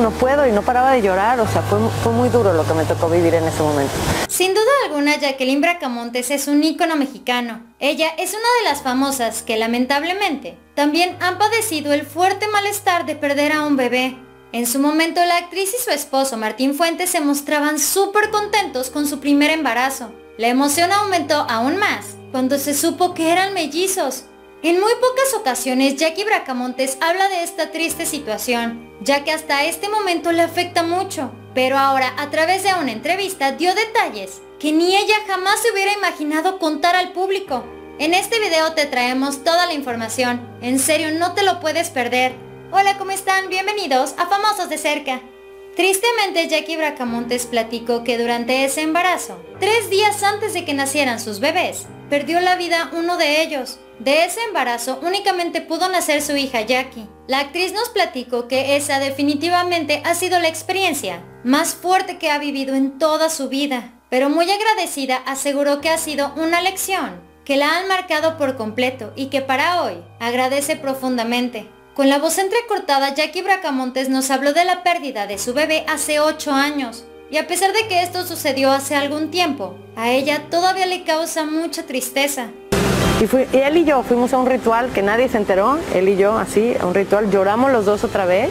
no puedo, y no paraba de llorar. O sea, fue muy duro lo que me tocó vivir en ese momento. Sin duda alguna, Jacqueline Bracamontes es un ícono mexicano. Ella es una de las famosas que lamentablemente también han padecido el fuerte malestar de perder a un bebé. En su momento, la actriz y su esposo Martín Fuentes se mostraban súper contentos con su primer embarazo. La emoción aumentó aún más cuando se supo que eran mellizos. En muy pocas ocasiones, Jackie Bracamontes habla de esta triste situación, ya que hasta este momento le afecta mucho. Pero ahora, a través de una entrevista, dio detalles que ni ella jamás se hubiera imaginado contar al público. En este video te traemos toda la información. En serio, no te lo puedes perder. Hola, ¿cómo están? Bienvenidos a Famosos de Cerca. Tristemente, Jackie Bracamontes platicó que durante ese embarazo, 3 días antes de que nacieran sus bebés, perdió la vida uno de ellos. De ese embarazo únicamente pudo nacer su hija Jackie. La actriz nos platicó que esa definitivamente ha sido la experiencia más fuerte que ha vivido en toda su vida, pero muy agradecida aseguró que ha sido una lección que la han marcado por completo y que para hoy agradece profundamente. Con la voz entrecortada, Jackie Bracamontes nos habló de la pérdida de su bebé hace 8 años. Y a pesar de que esto sucedió hace algún tiempo, a ella todavía le causa mucha tristeza. Y él y yo fuimos a un ritual que nadie se enteró, él y yo, así, a un ritual, lloramos los dos otra vez,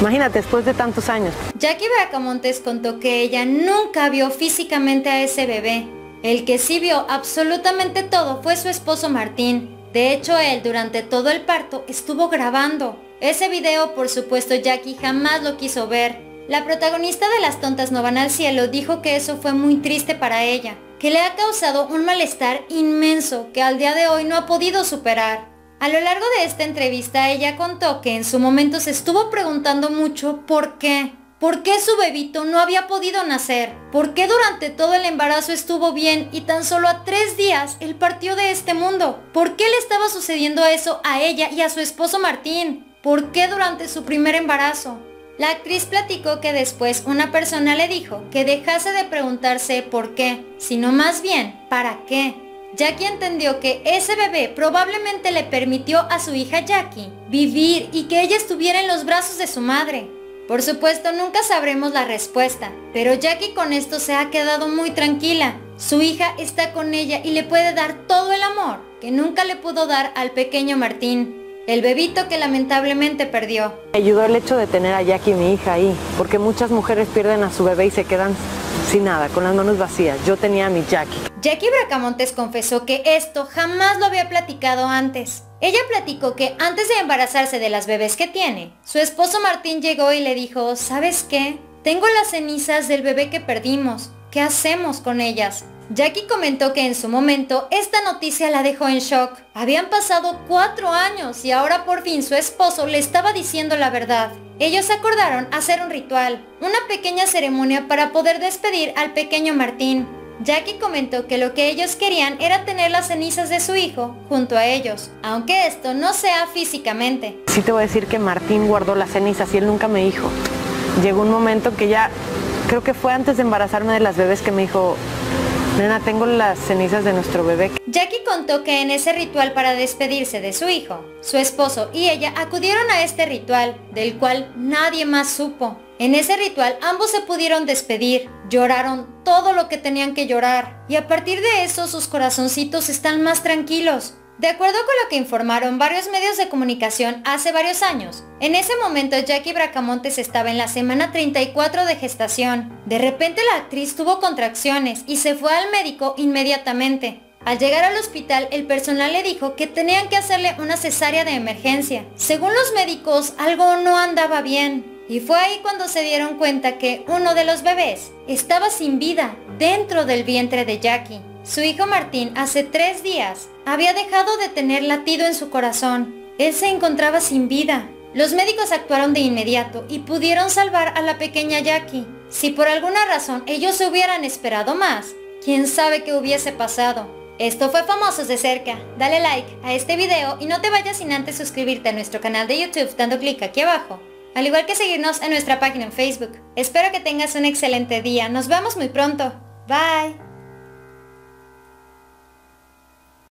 imagínate, después de tantos años. Jackie Bracamontes contó que ella nunca vio físicamente a ese bebé. El que sí vio absolutamente todo fue su esposo Martín. De hecho, él durante todo el parto estuvo grabando. Ese video, por supuesto, Jackie jamás lo quiso ver. La protagonista de Las tontas no van al cielo dijo que eso fue muy triste para ella, que le ha causado un malestar inmenso que al día de hoy no ha podido superar. A lo largo de esta entrevista, ella contó que en su momento se estuvo preguntando mucho por qué. ¿Por qué su bebito no había podido nacer? ¿Por qué durante todo el embarazo estuvo bien y tan solo a 3 días él partió de este mundo? ¿Por qué le estaba sucediendo eso a ella y a su esposo Martín? ¿Por qué durante su primer embarazo? La actriz platicó que después una persona le dijo que dejase de preguntarse por qué, sino más bien, ¿para qué? Jackie entendió que ese bebé probablemente le permitió a su hija Jackie vivir y que ella estuviera en los brazos de su madre. Por supuesto, nunca sabremos la respuesta, pero Jackie con esto se ha quedado muy tranquila. Su hija está con ella y le puede dar todo el amor que nunca le pudo dar al pequeño Martín, el bebito que lamentablemente perdió. Me ayudó el hecho de tener a Jackie, mi hija, ahí, porque muchas mujeres pierden a su bebé y se quedan sin nada, con las manos vacías. Yo tenía a mi Jackie. Jackie Bracamontes confesó que esto jamás lo había platicado antes. Ella platicó que antes de embarazarse de las bebés que tiene, su esposo Martín llegó y le dijo: ¿sabes qué? Tengo las cenizas del bebé que perdimos. ¿Qué hacemos con ellas? Jackie comentó que en su momento esta noticia la dejó en shock. Habían pasado 4 años y ahora por fin su esposo le estaba diciendo la verdad. Ellos acordaron hacer un ritual, una pequeña ceremonia para poder despedir al pequeño Martín. Jackie comentó que lo que ellos querían era tener las cenizas de su hijo junto a ellos, aunque esto no sea físicamente. Sí te voy a decir que Martín guardó las cenizas y él nunca me dijo. Llegó un momento que ya, creo que fue antes de embarazarme de las bebés, que me dijo: nena, tengo las cenizas de nuestro bebé. Jackie contó que en ese ritual para despedirse de su hijo, su esposo y ella acudieron a este ritual, del cual nadie más supo. En ese ritual ambos se pudieron despedir, lloraron todo lo que tenían que llorar, y a partir de eso sus corazoncitos están más tranquilos. De acuerdo con lo que informaron varios medios de comunicación hace varios años, en ese momento Jackie Bracamontes estaba en la semana 34 de gestación. De repente la actriz tuvo contracciones y se fue al médico inmediatamente. Al llegar al hospital, el personal le dijo que tenían que hacerle una cesárea de emergencia. Según los médicos, algo no andaba bien. Y fue ahí cuando se dieron cuenta que uno de los bebés estaba sin vida dentro del vientre de Jackie. Su hijo Martín hace 3 días había dejado de tener latido en su corazón. Él se encontraba sin vida. Los médicos actuaron de inmediato y pudieron salvar a la pequeña Jackie. Si por alguna razón ellos se hubieran esperado más, quién sabe qué hubiese pasado. Esto fue Famosos de Cerca. Dale like a este video y no te vayas sin antes suscribirte a nuestro canal de YouTube dando clic aquí abajo, al igual que seguirnos en nuestra página en Facebook. Espero que tengas un excelente día. Nos vemos muy pronto. Bye.